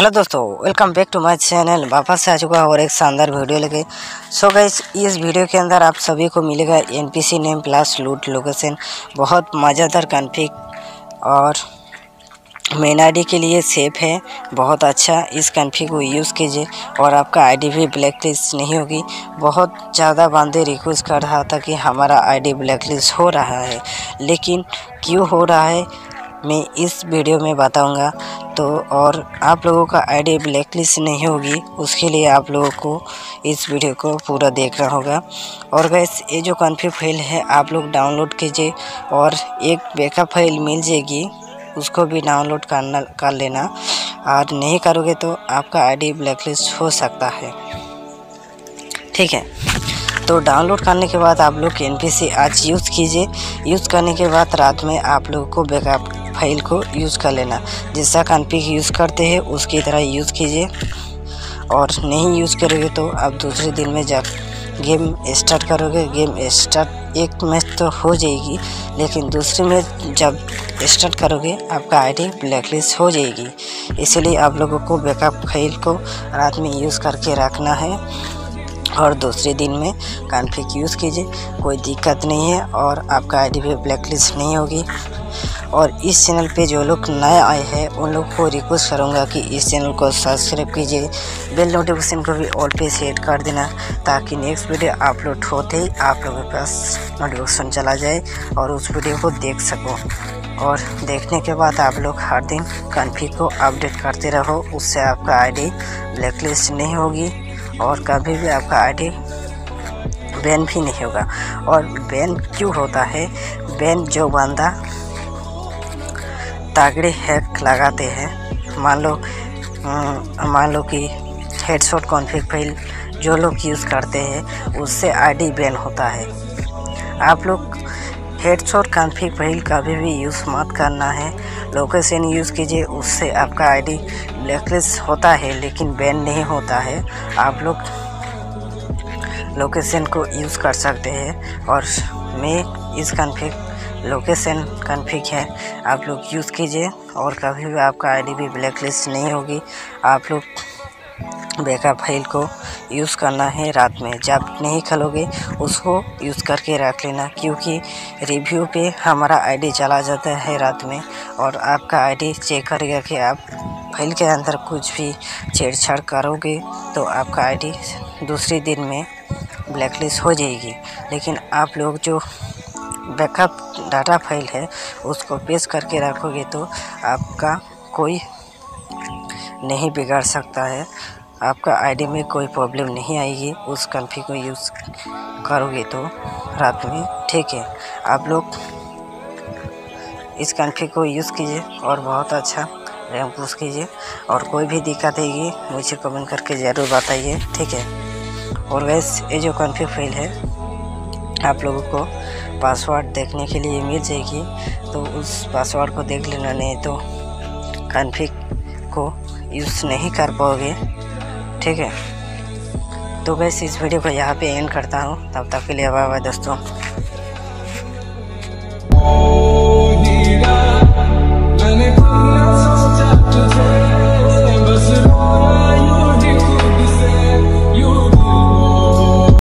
Hello दोस्तों, welcome back to my channel. वापस से आ चुका है और एक शानदार वीडियो लेके। सो गाइस, इस वीडियो के अंदर आप सभी को मिलेगा NPC name plus loot location, बहुत मज़ेदार कॉन्फ़िग और मेन आईडी के लिए सेफ है, बहुत अच्छा। इस कॉन्फ़िग को यूज़ कीजिए और आपका आईडी भी ब्लैक लिस्ट नहीं होगी। बहुत ज़्यादा बंदे रिक्वेस्ट कर रहा था कि हमारा आईडी ब्लैक लिस्ट हो रहा है, लेकिन क्यों हो रहा है मैं इस वीडियो में बताऊंगा। तो और आप लोगों का आईडी ब्लैकलिस्ट नहीं होगी, उसके लिए आप लोगों को इस वीडियो को पूरा देखना होगा। और गैस, ये जो कॉन्फ़िग फाइल है आप लोग डाउनलोड कीजिए और एक बैकअप फाइल मिल जाएगी, उसको भी डाउनलोड कर लेना। और नहीं करोगे तो आपका आईडी ब्लैकलिस्ट हो सकता है, ठीक है। तो डाउनलोड करने के बाद आप लोग एनपीसी आज यूज़ कीजिए। यूज़ करने के बाद रात में आप लोगों को बैकअप फाइल को यूज़ कर लेना। जैसा कॉन्फ़िग यूज़ करते हैं उसकी तरह यूज़ कीजिए, और नहीं यूज़ करोगे तो आप दूसरे दिन में जा गेम स्टार्ट करोगे। गेम स्टार्ट एक मैच तो हो जाएगी, लेकिन दूसरे में जब स्टार्ट करोगे आपका आईडी ब्लैकलिस्ट हो जाएगी। इसलिए आप लोगों को बैकअप फाइल को रात में यूज़ करके रखना है और दूसरे दिन में कॉन्फ़िग यूज़ कीजिए, कोई दिक्कत नहीं है और आपका आईडी भी ब्लैकलिस्ट नहीं होगी। और इस चैनल पे जो लोग नए आए हैं उन लोग को रिक्वेस्ट करूँगा कि इस चैनल को सब्सक्राइब कीजिए, बेल नोटिफिकेशन को भी ऑल पे सेट कर देना, ताकि नेक्स्ट वीडियो अपलोड होते ही आप लोगों के पास नोटिफिकेशन चला जाए और उस वीडियो को देख सको। और देखने के बाद आप लोग हर दिन कॉन्फ़िग को अपडेट करते रहो, उससे आपका आईडी ब्लैकलिस्ट नहीं होगी और कभी भी आपका आईडी बैन भी नहीं होगा। और बैन क्यों होता है? बैन जो बंदा तागड़े हैक लगाते हैं, मान लो कि हेडशॉट कॉन्फ़िग फाइल जो लोग यूज़ करते हैं उससे आईडी बैन होता है। आप लोग हेडशॉट कॉन्फ़िग फाइल कभी भी यूज़ मत करना है, लोकेशन यूज़ कीजिए, उससे आपका आईडी ब्लैकलिस्ट होता है लेकिन बैन नहीं होता है। आप लोग लोकेशन को यूज़ कर सकते हैं और मैं इस कॉन्फ़िग लोकेशन कॉन्फ़िग है आप लोग यूज़ कीजिए और कभी भी आपका आईडी भी ब्लैकलिस्ट नहीं होगी। आप लोग बैकअप फाइल को यूज़ करना है रात में, जब नहीं खेलोगे उसको यूज़ करके रख लेना, क्योंकि रिव्यू पे हमारा आईडी चला जाता है रात में और आपका आईडी चेक करेगा कि आप फाइल के अंदर कुछ भी छेड़छाड़ करोगे तो आपका आईडी दूसरे दिन में ब्लैकलिस्ट हो जाएगी। लेकिन आप लोग जो बैकअप डाटा फाइल है उसको पेश करके रखोगे तो आपका कोई नहीं बिगाड़ सकता है, आपका आईडी में कोई प्रॉब्लम नहीं आएगी। उस कॉन्फ़िग को यूज़ करोगे तो रात में, ठीक है। आप लोग इस कॉन्फ़िग को यूज़ कीजिए और बहुत अच्छा रैंक पुश कीजिए। और कोई भी दिक्कत आएगी मुझे कमेंट करके ज़रूर बताइए, ठीक है। और गैस, ये जो कॉन्फ़िग फाइल है आप लोगों को पासवर्ड देखने के लिए मिल जाएगी, तो उस पासवर्ड को देख लेना, नहीं तो कॉन्फ़िग को यूज़ नहीं कर पाओगे, ठीक है। तो बस इस वीडियो को यहाँ पे एंड करता हूँ, तब तक के लिए बाय बाय दोस्तों।